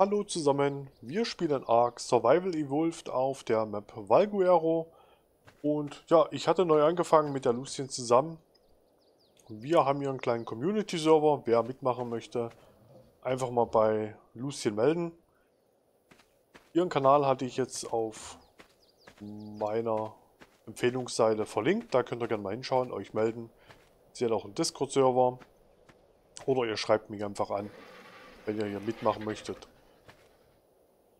Hallo zusammen, wir spielen Ark Survival Evolved auf der Map Valguero. Und ja, ich hatte neu angefangen mit der Lucien zusammen. Wir haben hier einen kleinen Community-Server. Wer mitmachen möchte, einfach mal bei Lucien melden. Ihren Kanal hatte ich jetzt auf meiner Empfehlungsseite verlinkt. Da könnt ihr gerne mal hinschauen, euch melden. Sie hat auch einen Discord-Server. Oder ihr schreibt mich einfach an, wenn ihr hier mitmachen möchtet.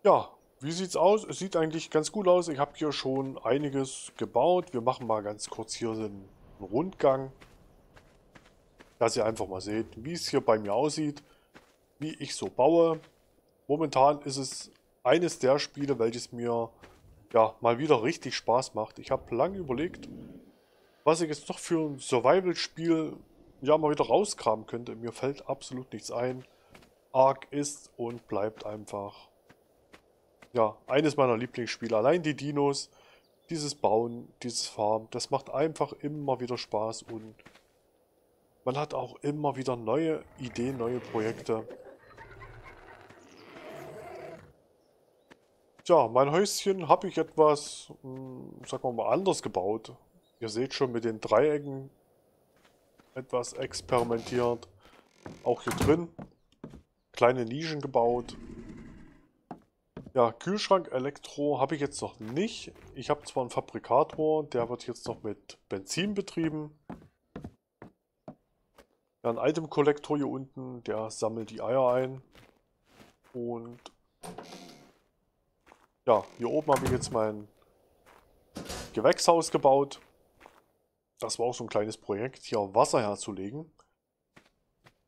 Ja, wie sieht's aus? Es sieht eigentlich ganz gut aus. Ich habe hier schon einiges gebaut. Wir machen mal ganz kurz hier einen Rundgang, dass ihr einfach mal seht, wie es hier bei mir aussieht, wie ich so baue. Momentan ist es eines der Spiele, welches mir ja mal wieder richtig Spaß macht. Ich habe lange überlegt, was ich jetzt noch für ein Survival-Spiel ja mal wieder rauskramen könnte. Mir fällt absolut nichts ein. Ark ist und bleibt einfach ja eines meiner Lieblingsspiele. Allein die Dinos, dieses Bauen, dieses Farmen, das macht einfach immer wieder Spaß und man hat auch immer wieder neue Ideen, neue Projekte. Tja, mein Häuschen habe ich etwas, sagen wir mal, anders gebaut. Ihr seht schon, mit den Dreiecken etwas experimentiert. Auch hier drin kleine Nischen gebaut. Ja, Kühlschrank, Elektro habe ich jetzt noch nicht. Ich habe zwar einen Fabrikator, der wird jetzt noch mit Benzin betrieben. Dann ein Item-Kollektor hier unten, der sammelt die Eier ein. Und ja, hier oben habe ich jetzt mein Gewächshaus gebaut. Das war auch so ein kleines Projekt, hier Wasser herzulegen.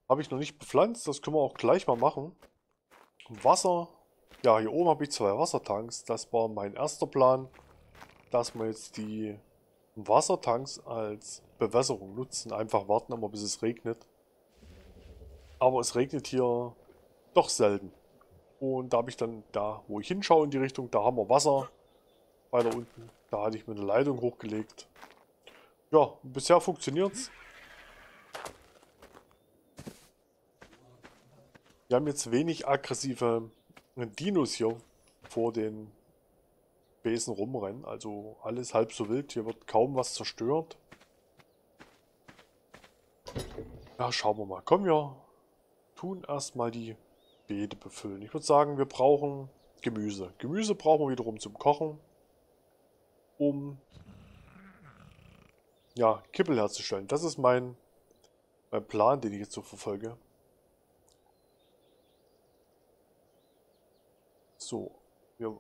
Habe ich noch nicht bepflanzt, das können wir auch gleich mal machen. Wasser, ja, hier oben habe ich zwei Wassertanks. Das war mein erster Plan, dass wir jetzt die Wassertanks als Bewässerung nutzen. Einfach warten immer, bis es regnet. Aber es regnet hier doch selten. Und da habe ich dann, da wo ich hinschaue in die Richtung, da haben wir Wasser. Weiter unten, da hatte ich mir eine Leitung hochgelegt. Ja, bisher funktioniert es. Wir haben jetzt wenig aggressive Dinos hier vor den Besen rumrennen. Also alles halb so wild. Hier wird kaum was zerstört. Ja, schauen wir mal. Komm, wir tun erstmal die Beete befüllen. Ich würde sagen, wir brauchen Gemüse. Gemüse brauchen wir wiederum zum Kochen, um ja, Kippel herzustellen. Das ist mein Plan, den ich jetzt so verfolge. So, wir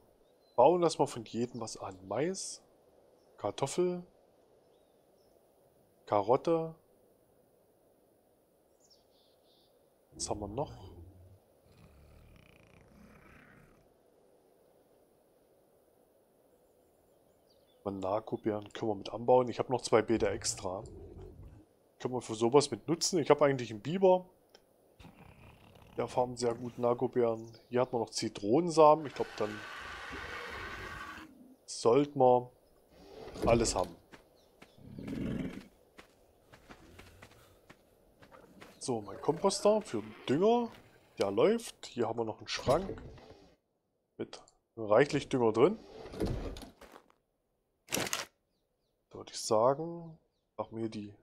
bauen erstmal von jedem was an. Mais, Kartoffel, Karotte. Was haben wir noch? Narkobeeren können wir mit anbauen. Ich habe noch zwei Beete extra. Können wir für sowas mit nutzen. Ich habe eigentlich einen Biber. Der farmt sehr gut Narkobeeren. Hier hat man noch Zitronensamen. Ich glaube, dann sollten wir alles haben. So, mein Komposter für Dünger, der läuft. Hier haben wir noch einen Schrank mit reichlich Dünger drin. Da würde ich sagen, machen wir die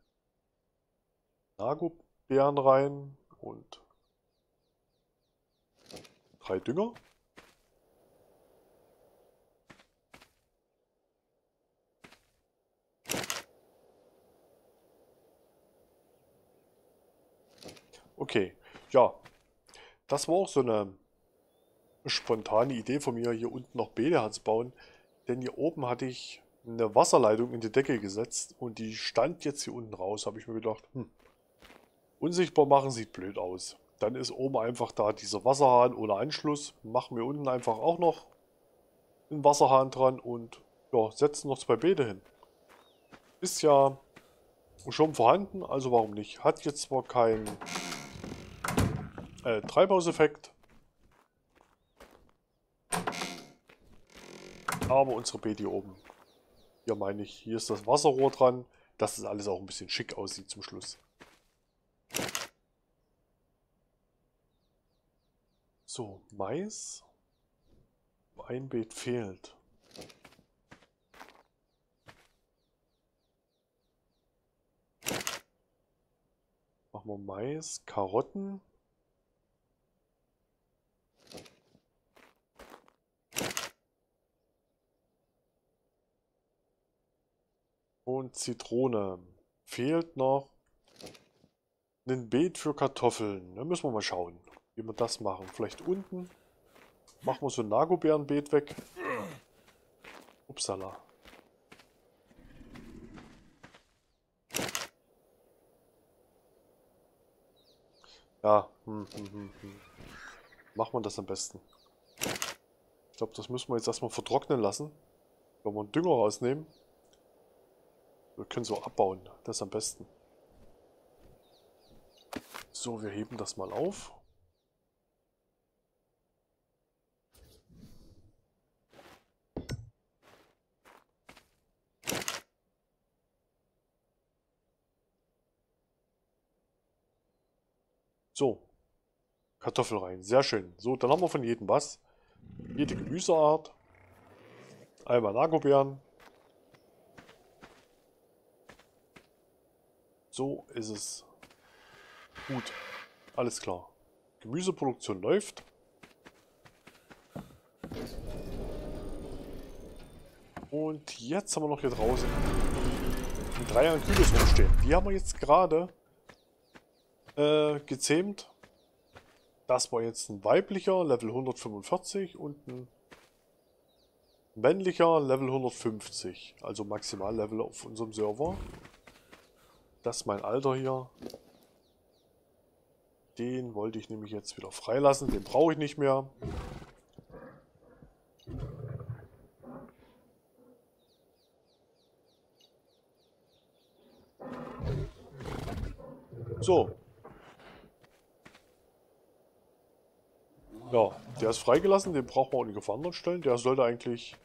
Narkobeeren rein und 3 Dünger. Okay, ja, das war auch so eine spontane Idee von mir, hier unten noch Bäder anzubauen, denn hier oben hatte ich eine Wasserleitung in die Decke gesetzt und die stand jetzt hier unten raus. Habe ich mir gedacht, unsichtbar machen sieht blöd aus. Dann ist oben einfach da dieser Wasserhahn ohne Anschluss. Machen wir unten einfach auch noch einen Wasserhahn dran und ja, setzen noch 2 Beete hin. Ist ja schon vorhanden, also warum nicht? Hat jetzt zwar keinen Treibhauseffekt, aber unsere Beete hier oben, hier meine ich, hier ist das Wasserrohr dran, dass das alles auch ein bisschen schick aussieht zum Schluss. So, Mais. Ein Beet fehlt. Machen wir Mais, Karotten. Und Zitrone. Fehlt noch ein Beet für Kartoffeln. Da müssen wir mal schauen, wie wir das machen. Vielleicht unten. Machen wir so ein Narkobeerenbeet weg. Upsala. Ja, Machen wir das am besten. Ich glaube, das müssen wir jetzt erstmal vertrocknen lassen. Wenn wir einen Dünger rausnehmen. Wir können so abbauen. Das ist am besten. So, wir heben das mal auf. So, Kartoffel rein. Sehr schön. So, dann haben wir von jedem was. Jede Gemüseart. Einmal Narkobeeren. So ist es. Gut. Alles klar. Gemüseproduktion läuft. Und jetzt haben wir noch hier draußen die 3 Ankylos rumstehen. Die haben wir jetzt gerade gezähmt. Das war jetzt ein weiblicher, Level 145 und ein männlicher, Level 150. Also Maximallevel auf unserem Server. Das ist mein Alter hier. Den wollte ich nämlich jetzt wieder freilassen. Den brauche ich nicht mehr. So. Ja, der ist freigelassen, den braucht man auch nicht auf anderen stellen. Der sollte eigentlich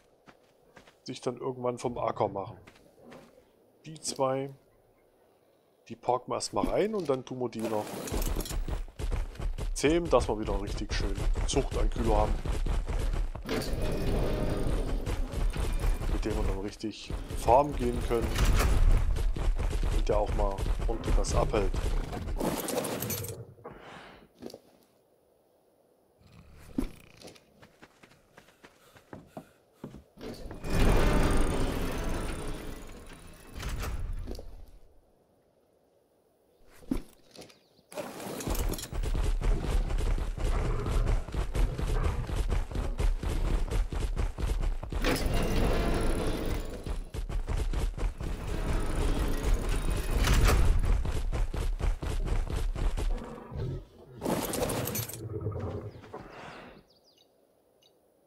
sich dann irgendwann vom Acker machen. Die zwei, die parken wir erstmal rein und dann tun wir die noch zähmen, dass wir wieder richtig schön Zucht an Kühler haben. Mit dem wir dann richtig farmen gehen können. Und der auch mal ordentlich was abhält.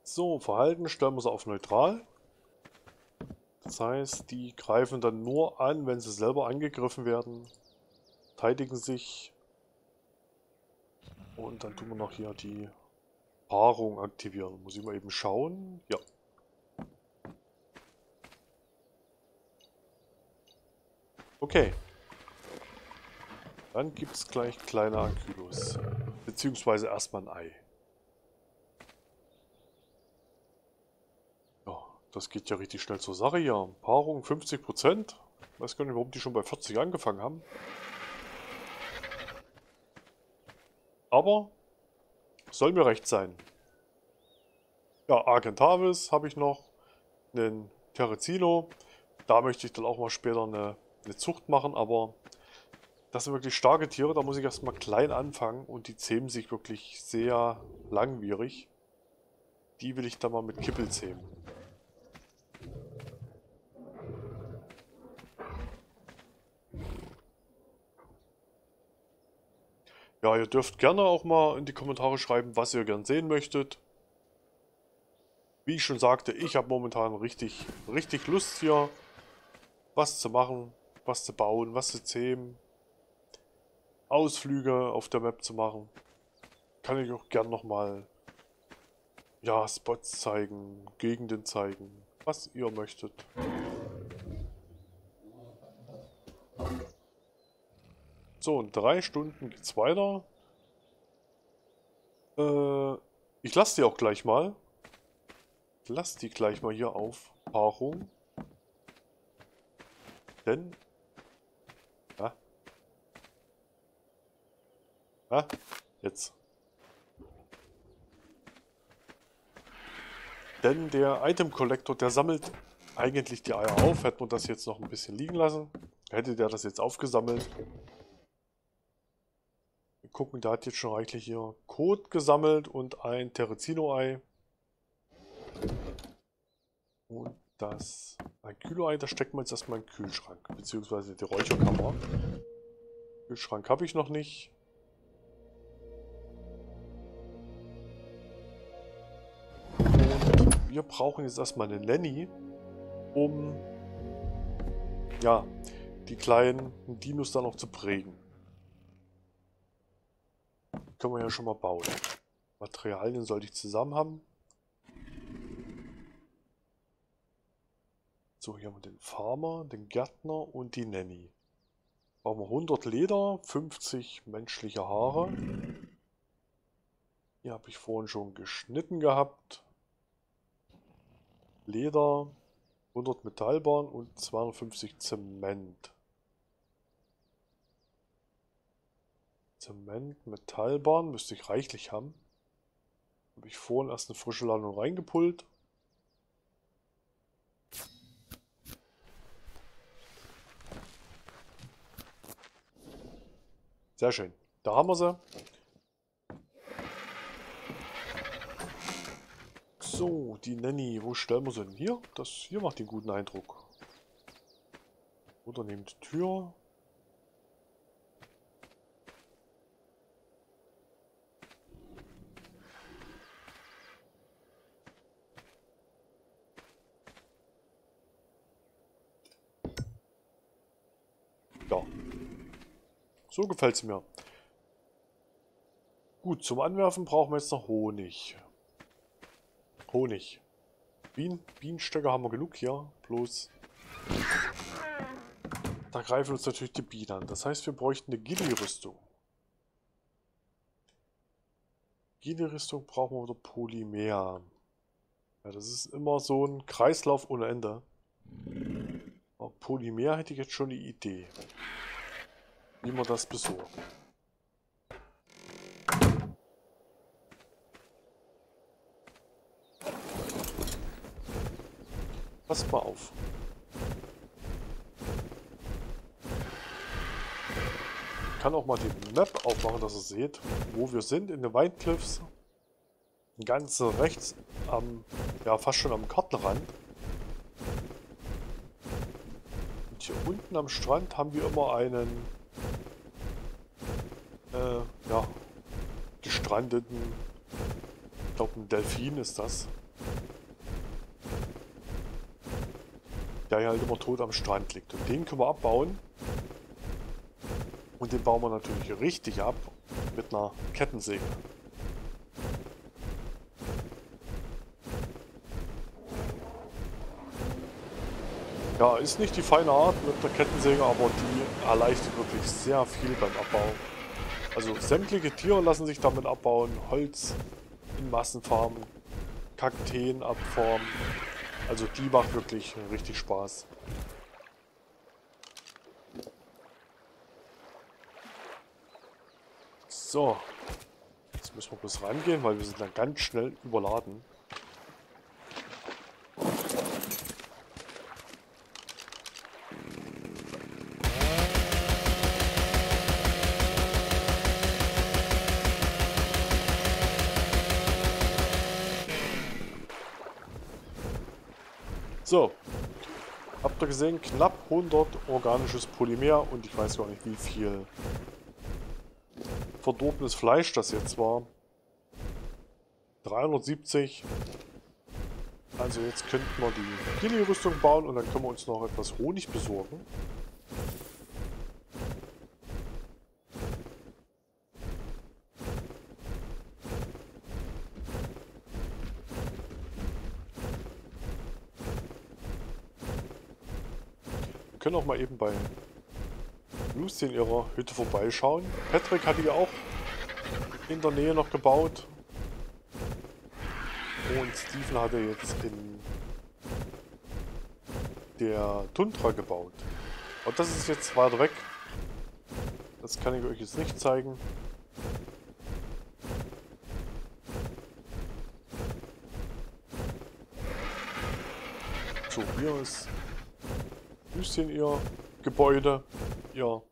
So, Verhalten stellen wir sie auf neutral. Das heißt, die greifen dann nur an, wenn sie selber angegriffen werden. Verteidigen sich. Und dann tun wir noch hier die Paarung aktivieren. Muss ich mal eben schauen. Ja. Okay. Dann gibt es gleich kleine Ankylos. Beziehungsweise erstmal ein Ei. Das geht ja richtig schnell zur Sache hier. Paarung 50%. Ich weiß gar nicht, warum die schon bei 40 angefangen haben. Aber soll mir recht sein. Ja, Argentavis habe ich noch. Den Therizino. Da möchte ich dann auch mal später eine Zucht machen. Aber das sind wirklich starke Tiere. Da muss ich erstmal klein anfangen. Und die zähmen sich wirklich sehr langwierig. Die will ich dann mal mit Kippel zähmen. Ja, ihr dürft gerne auch mal in die Kommentare schreiben, was ihr gern sehen möchtet. Wie ich schon sagte, ich habe momentan richtig Lust hier, was zu machen, was zu bauen, was zu zähmen. Ausflüge auf der Map zu machen. Kann ich auch gern nochmal, ja, Spots zeigen, Gegenden zeigen, was ihr möchtet. So, in 3 Stunden geht's weiter. Ich lasse die auch gleich mal. Ich lasse die gleich mal hier auf Paarung. Denn... Ah. Ah, jetzt. Denn der Item-Kollektor, der sammelt eigentlich die Eier auf. Hätte man das jetzt noch ein bisschen liegen lassen, hätte der das jetzt aufgesammelt. Wir gucken, der hat jetzt schon reichlich hier Kot gesammelt und ein Therizino-Ei. Und das Ankylo-Ei, das steckt man jetzt erstmal in den Kühlschrank, beziehungsweise die Räucherkammer. Kühlschrank habe ich noch nicht. Und wir brauchen jetzt erstmal eine Nanny, um ja, die kleinen Dinos dann auch zu prägen. Können wir ja schon mal bauen. Materialien sollte ich zusammen haben. So, hier haben wir den Farmer, den Gärtner und die Nanny. Brauchen wir 100 Leder, 50 menschliche Haare. Hier habe ich vorhin schon geschnitten gehabt. Leder, 100 Metallbahn und 250 Zement. Zement, Metallbahn müsste ich reichlich haben. Habe ich vorhin erst eine frische Ladung reingepullt. Sehr schön. Da haben wir sie. So, die Nanny, wo stellen wir sie denn hier? Das hier macht den guten Eindruck. Oder neben die Tür. Ja. So gefällt es mir. Gut, zum Anwerfen brauchen wir jetzt noch Honig. Honig. Bienenstöcke haben wir genug hier. Bloß da greifen uns natürlich die Bienen an. Das heißt, wir bräuchten eine Ghillie-Rüstung. Ghillie-Rüstung brauchen wir oder Polymer. Ja, das ist immer so ein Kreislauf ohne Ende. Aber Polymer hätte ich jetzt schon die Idee, wie man das besorgt. Passt mal auf. Ich kann auch mal die Map aufmachen, dass ihr seht, wo wir sind in den White Cliffs. Ganz rechts am, ja, fast schon am Kartenrand. Und hier unten am Strand haben wir immer einen ja, gestrandeten, ich glaube ein Delfin ist das. Der hier halt immer tot am Strand liegt. Und den können wir abbauen. Und den bauen wir natürlich richtig ab. Mit einer Kettensäge. Ja, ist nicht die feine Art mit der Kettensäge, aber die erleichtert wirklich sehr viel beim Abbau. Also sämtliche Tiere lassen sich damit abbauen. Holz in Massenfarben, Kakteen abformen. Also die macht wirklich richtig Spaß. So. Jetzt müssen wir bloß rangehen, weil wir sind dann ganz schnell überladen. So, habt ihr gesehen, knapp 100 organisches Polymer und ich weiß gar nicht, wie viel verdorbenes Fleisch das jetzt war. 370. Also jetzt könnten wir die Ghillie-Rüstung bauen und dann können wir uns noch etwas Honig besorgen. Wir können auch mal eben bei Lucien in ihrer Hütte vorbeischauen. Patrick hatte ja auch in der Nähe noch gebaut. Und Steven hatte jetzt in der Tundra gebaut. Und das ist jetzt weit weg. Das kann ich euch jetzt nicht zeigen. So, hier ist ein bisschen ihr Gebäude. Ihr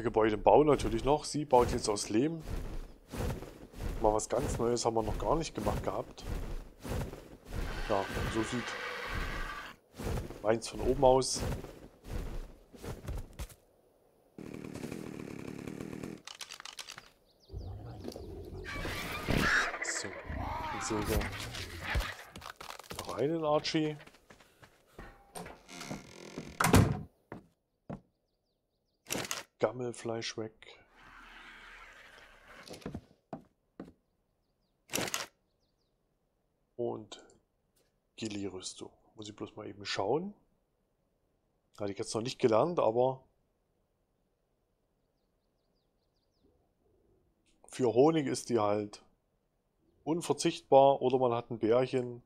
Gebäudebau natürlich noch. Sie baut jetzt aus Lehm. Mal was ganz Neues haben wir noch gar nicht gemacht gehabt. Ja, so sieht meins von oben aus. So, jetzt sehen wir rein in Archie. Gammelfleisch weg. Und Ghillie-Rüstung. Muss ich bloß mal eben schauen. Hatte ich jetzt noch nicht gelernt, aber für Honig ist die halt unverzichtbar oder man hat ein Bärchen.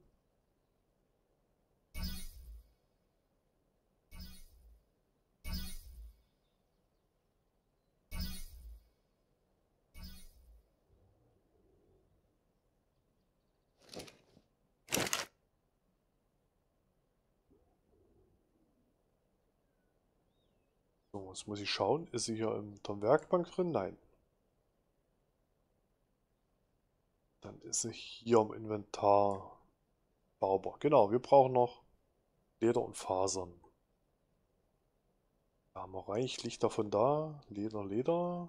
Jetzt muss ich schauen, ist sie hier in der Werkbank drin? Nein. Dann ist sie hier im Inventar baubar. Genau, wir brauchen noch Leder und Fasern. Da haben wir reichlich davon da. Leder, Leder.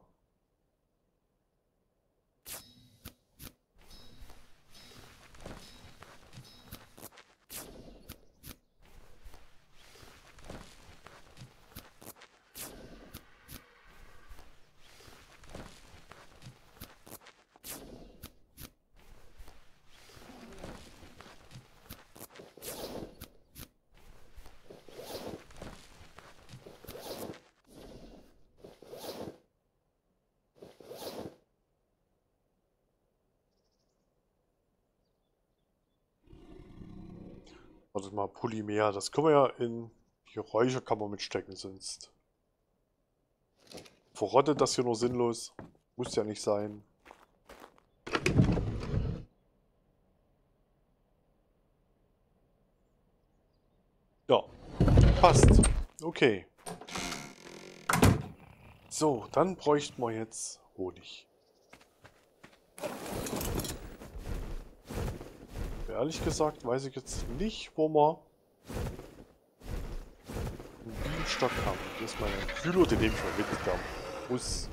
Warte mal, Polymer, das können wir ja in die Räucherkammer mitstecken, sonst verrottet das hier nur sinnlos. Muss ja nicht sein. Ja, passt. Okay. So, dann bräuchten wir jetzt Honig. Ehrlich gesagt weiß ich jetzt nicht, wo wir einen Bienenstock haben. Das ist mein Kühler, den nehme ich mal mit. Der muss.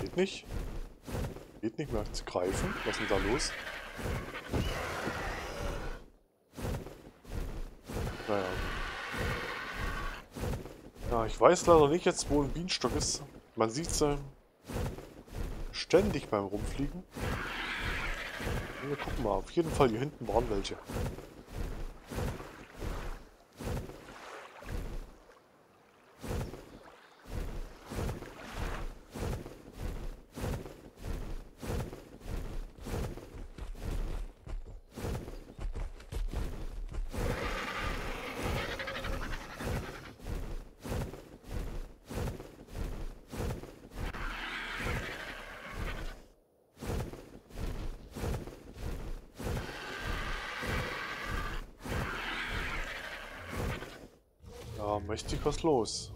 Geht nicht. Geht nicht mehr zu greifen. Was ist denn da los? Naja. Ja, ich weiß leider nicht jetzt, wo ein Bienenstock ist. Man sieht es ständig beim Rumfliegen. Wir gucken mal, auf jeden Fall hier hinten waren welche. Mächtig was los.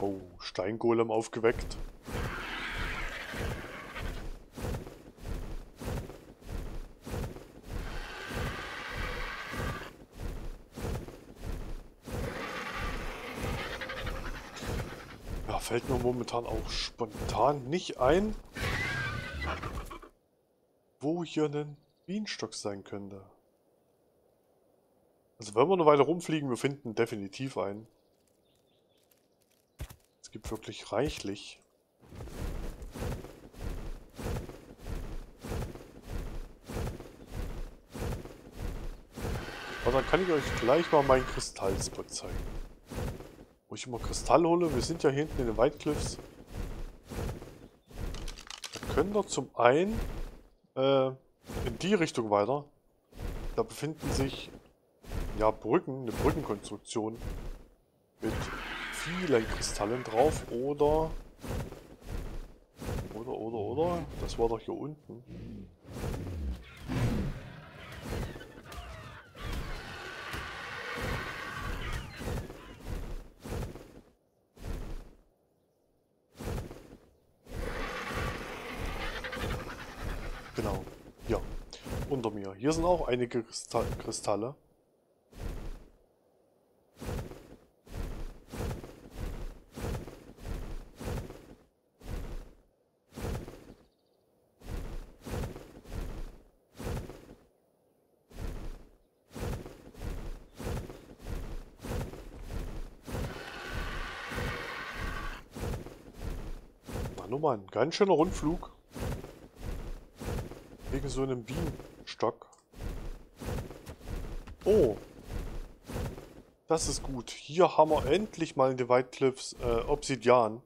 Oh, Steingolem aufgeweckt. Ja, fällt mir momentan auch spontan nicht ein, wo hier ein Bienenstock sein könnte. Also wenn wir eine Weile rumfliegen, wir finden definitiv einen. Es gibt wirklich reichlich. Aber dann kann ich euch gleich mal meinen Kristallspot zeigen. Wo ich immer Kristall hole. Wir sind ja hier hinten in den White Cliffs. Da können wir zum einen in die Richtung weiter. Da befinden sich ja Brücken, eine Brückenkonstruktion mit vielen Kristallen drauf. Oder. Das war doch hier unten. Genau, ja, unter mir. Hier sind auch einige Kristalle. Na nur mal, ein ganz schöner Rundflug. Wegen so einem Bienenstock. Oh. Das ist gut. Hier haben wir endlich mal in den White Cliffs Obsidian.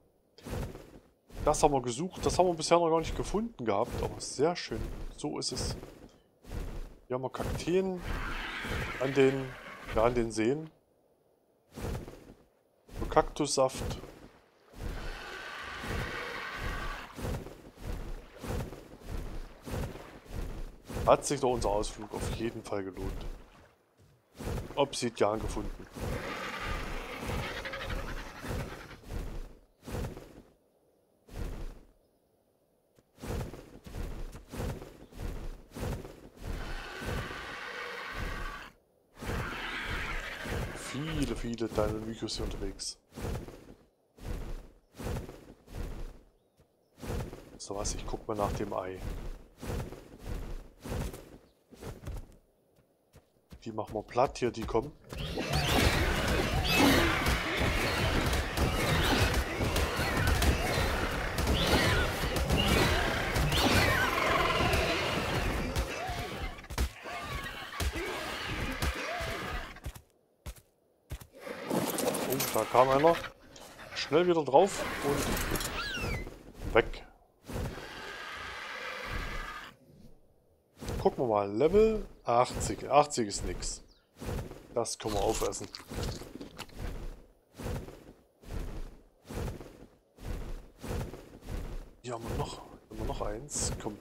Das haben wir gesucht. Das haben wir bisher noch gar nicht gefunden gehabt. Aber sehr schön. So ist es. Hier haben wir Kakteen an den Seen. So Kaktussaft. Hat sich doch unser Ausflug auf jeden Fall gelohnt. Obsidian gefunden. Viele kleine Mykos hier unterwegs. So was, ich guck mal nach dem Ei. Die machen wir platt hier, die kommen. Und da kam einer. Schnell wieder drauf und weg. Gucken wir mal, Level 80. 80 ist nix. Das können wir aufessen. Hier haben wir noch eins. Komm,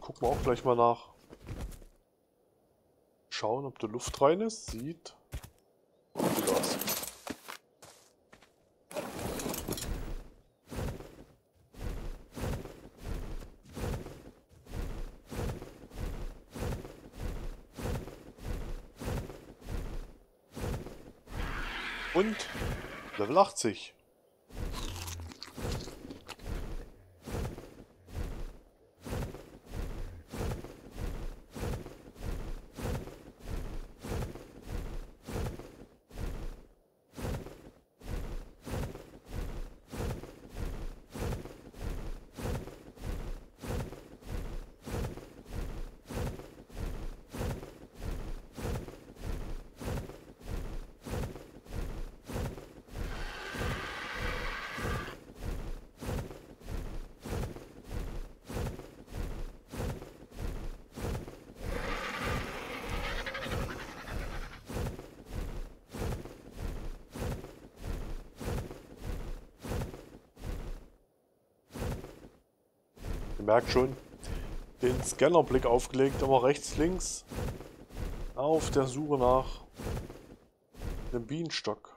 gucken wir auch gleich mal nach. Schauen, ob die Luft rein ist. Sieht gut aus. Und Level 80. Ihr merkt schon, den Scannerblick aufgelegt, aber rechts, links auf der Suche nach einem Bienenstock.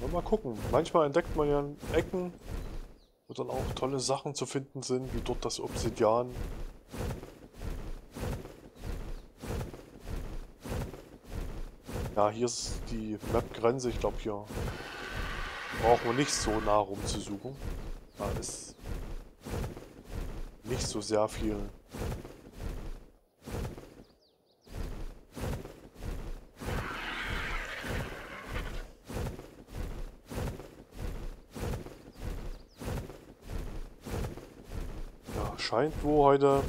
Und mal gucken, manchmal entdeckt man ja Ecken, wo dann auch tolle Sachen zu finden sind, wie dort das Obsidian. Ja, hier ist die Map-Grenze. Ich glaube, hier brauchen wir nicht so nah rumzusuchen. Da ist nicht so sehr viel. Ja, scheint wohl heute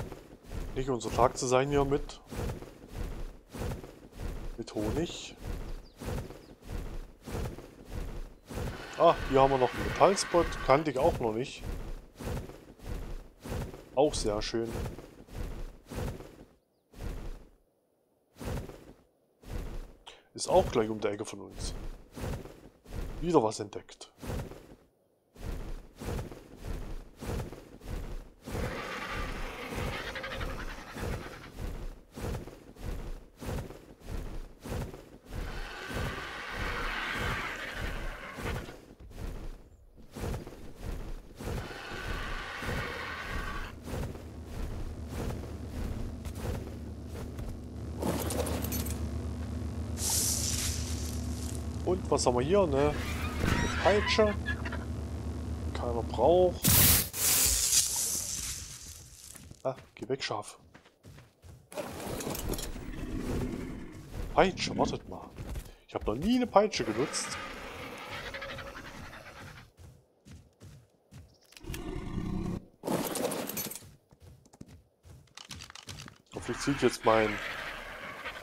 nicht unser Tag zu sein hier mit Honig. Ah, hier haben wir noch einen Metallspot. Kannte ich auch noch nicht. Auch sehr schön. Ist auch gleich um die Ecke von uns. Wieder was entdeckt. Was haben wir hier? Ne? Peitsche. Keiner braucht. Ah, geh weg, Schaf. Peitsche, wartet mal. Ich habe noch nie eine Peitsche genutzt. Hoffentlich zieht jetzt mein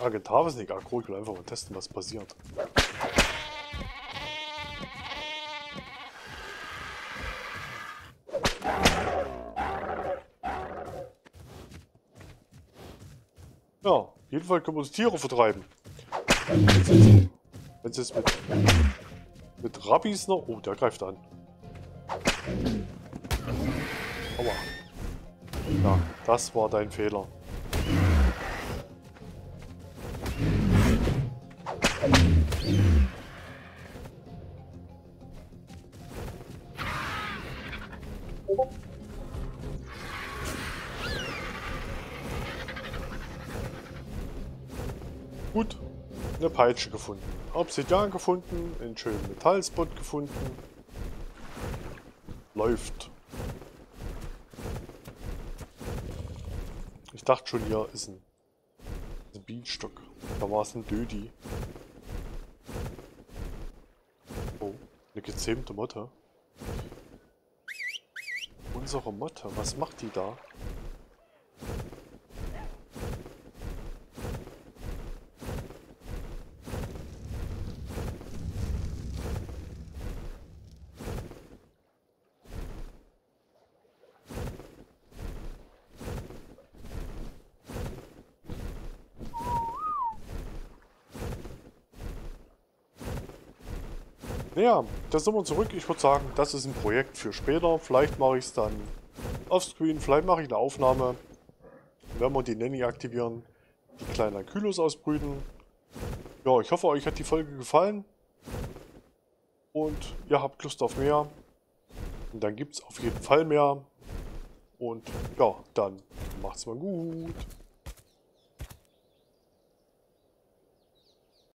Argentavis nicht aggro. Ich will einfach mal testen, was passiert. Ja, jedenfalls können wir uns Tiere vertreiben. Wenn es jetzt mit Rabbis noch... Oh, der greift an. Aua. Ja, das war dein Fehler. Gut, eine Peitsche gefunden, Obsidian gefunden, einen schönen Metallspot gefunden. Läuft. Ich dachte schon, hier ist ein Bienenstock. Da war es ein Dödi. Oh, eine gezähmte Motte. Unsere Motte, was macht die da? Ja, da sind wir zurück. Ich würde sagen, das ist ein Projekt für später. Vielleicht mache ich es dann offscreen, vielleicht mache ich eine Aufnahme. Wenn wir die Nanny aktivieren, die kleinen Ankylos ausbrüten. Ja, ich hoffe, euch hat die Folge gefallen. Und ihr habt Lust auf mehr. Und dann gibt es auf jeden Fall mehr. Und ja, dann macht's mal gut.